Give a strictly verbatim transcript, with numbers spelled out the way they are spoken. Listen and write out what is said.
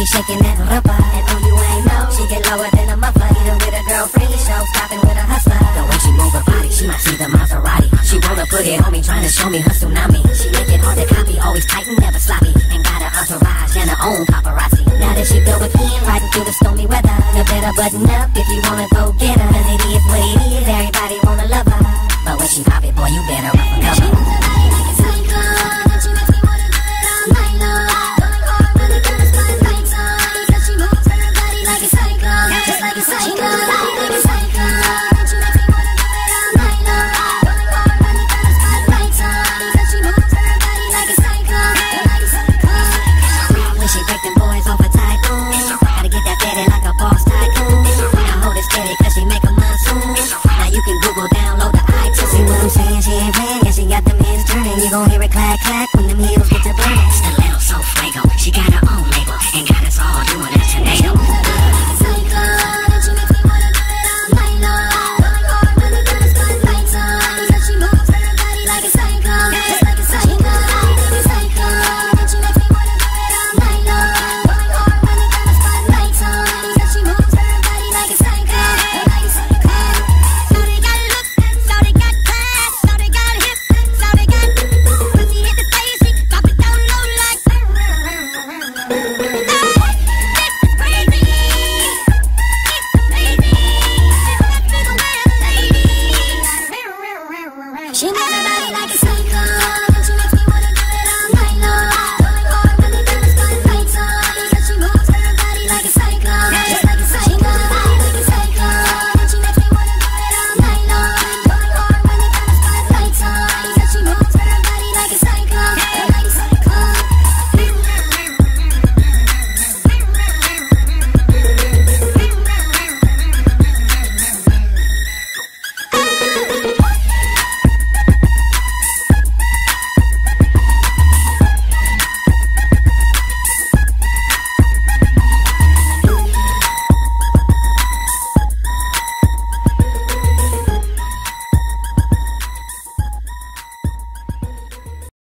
she shaking that rumpa. And oh, you ain't know, she get lower than a muffler. Even with a girlfriend, the show stopping with a hustler. The way she move her body, she might see the Maserati. She wanna put it on me, trying to show me her tsunami. She make it hard to copy, always tight and never sloppy. And got her entourage and her own paparazzi. Now that she filled with him, riding through the stormy weather. You better button up if you wanna go get her. Cause it is what it is, everybody wanna love her. But when she pop it, boy, you better run.